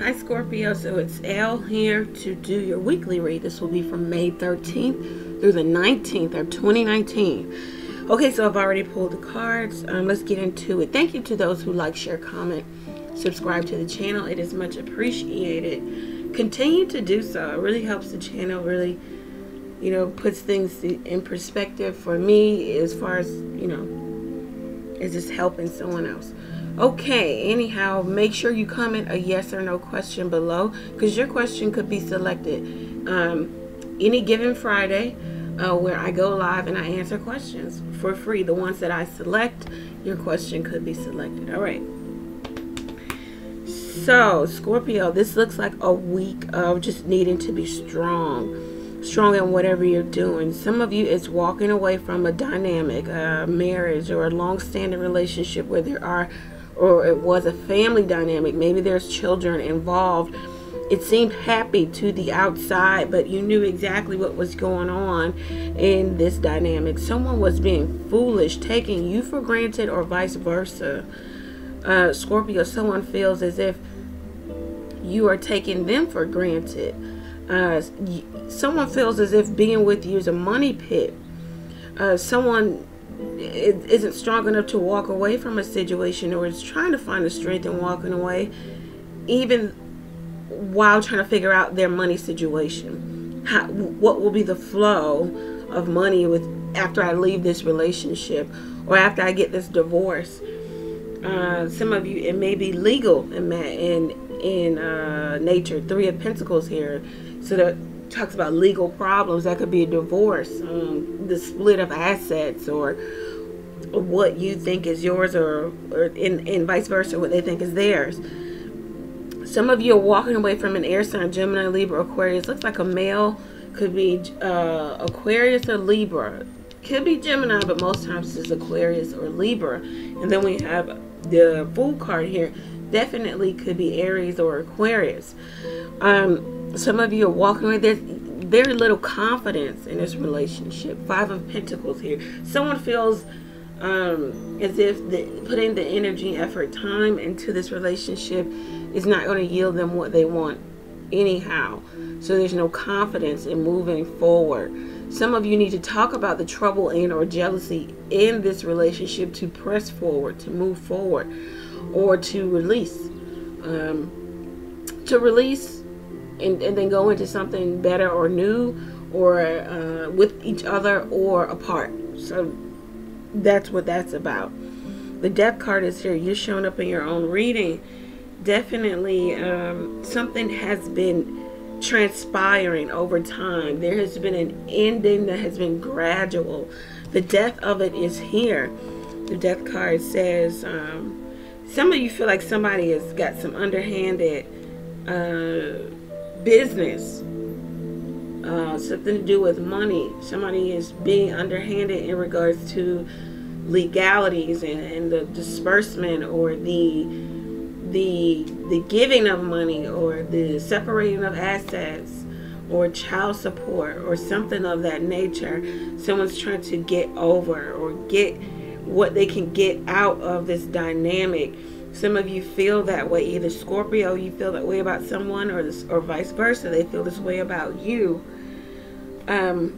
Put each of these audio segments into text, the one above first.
Hi Scorpio, so it's ELLE here to do your weekly read. This will be from May 13th through the 19th of 2019. Okay, so I've already pulled the cards. Let's get into it. Thank you to those who like, share, comment, subscribe to the channel. It is much appreciated. Continue to do so. It really helps the channel, really, you know, puts things in perspective for me as far as, you know, it's just helping someone else. Okay, anyhow, make sure you comment a yes or no question below, because your question could be selected any given Friday where I go live and I answer questions for free. The ones that I select, your question could be selected. All right. So, Scorpio, this looks like a week of just needing to be strong. Strong in whatever you're doing. Some of you is walking away from a dynamic, a marriage or a long-standing relationship where there are... or it was a family dynamic. Maybe there's children involved. It seemed happy to the outside, but you knew exactly what was going on in this dynamic. Someone was being foolish, taking you for granted, or vice versa. Scorpio, someone feels as if you are taking them for granted. Someone feels as if being with you is a money pit. Someone... it isn't strong enough to walk away from a situation, or it's trying to find the strength in walking away even while trying to figure out their money situation. What will be the flow of money with after I leave this relationship or after I get this divorce? Some of you, it may be legal in nature. Three of Pentacles here, so that talks about legal problems. That could be a divorce, the split of assets, or what you think is yours, or vice versa, what they think is theirs. Some of you are walking away from an air sign, Gemini, Libra, Aquarius. Looks like a male, could be Aquarius or Libra, could be Gemini, but most times it's Aquarius or Libra. And then we have the Fool card here, definitely could be Aries or Aquarius. Some of you are walking away. There's very little confidence in this relationship. Five of Pentacles here. Someone feels as if putting the energy, effort, time into this relationship is not going to yield them what they want anyhow. So there's no confidence in moving forward. Some of you need to talk about the trouble and or jealousy in this relationship to press forward, to move forward, or to release. And then go into something better or new, or with each other or apart. So that's what that's about. The Death card is here. You're showing up in your own reading. Definitely something has been transpiring over time. There has been an ending that has been gradual. The death of it is here. The Death card says some of you feel like somebody has got some underhanded business, something to do with money. Somebody is being underhanded in regards to legalities and the disbursement, or the giving of money, or the separating of assets, or child support, or something of that nature. Someone's trying to get over or get what they can get out of this dynamic. Some of you feel that way. Either Scorpio, you feel that way about someone, or vice versa, they feel this way about you. Some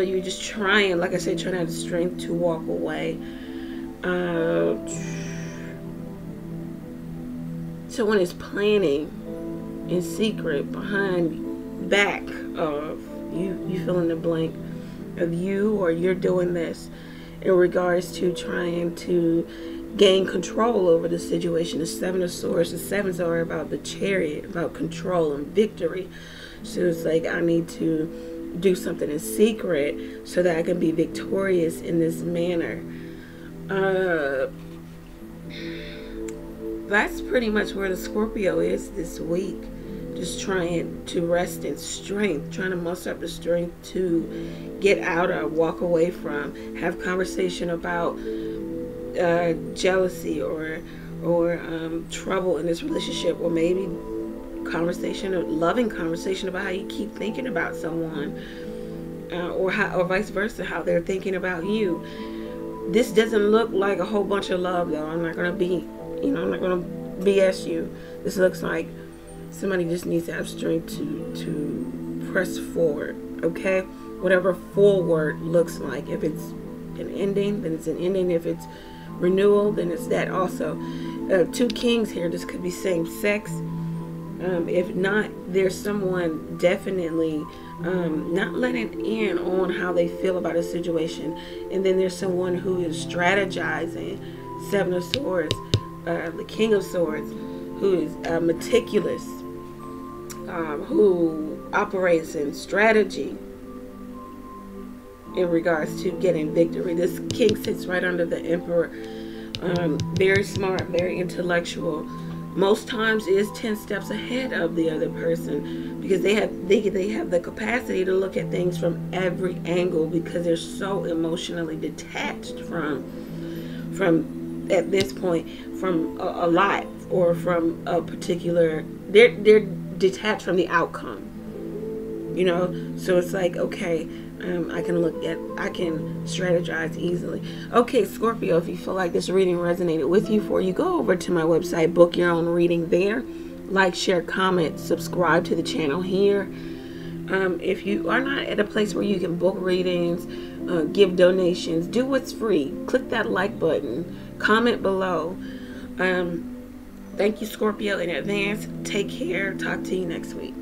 of you just trying, like I said, trying to have the strength to walk away. Someone is planning in secret behind back of you. You fill in the blank of you, or you're doing this in regards to trying to gain control over the situation. The Seven of Swords, the sevens are about the Chariot, about control and victory. So it's like, I need to do something in secret so that I can be victorious in this manner. That's pretty much where the Scorpio is this week. Just trying to rest in strength, trying to muster up the strength to get out of, walk away from, have conversation about jealousy or trouble in this relationship, or maybe conversation, or loving conversation about how you keep thinking about someone, or vice versa, how they're thinking about you. This doesn't look like a whole bunch of love, though. I'm not gonna BS you. This looks like somebody just needs to have strength to press forward, okay? Whatever forward looks like. If it's an ending, then it's an ending. If it's renewal, then it's that also. Two kings here. This could be same sex. If not, there's someone definitely not letting in on how they feel about a situation. And then there's someone who is strategizing. Seven of Swords, the King of Swords, who is meticulous, who operates in strategy in regards to getting victory. This king sits right under the Emperor. Very smart, very intellectual. Most times is 10 steps ahead of the other person because they have the capacity to look at things from every angle because they're so emotionally detached from at this point from a lot or from a particular. They're detached from the outcome, you know. So it's like, okay, I can strategize easily. Okay, Scorpio, if you feel like this reading resonated with you, before you go over to my website, book your own reading there. Like, share, comment, subscribe to the channel here. If you are not at a place where you can book readings, give donations, do what's free. Click that like button. Comment below. Thank you, Scorpio, in advance. Take care. Talk to you next week.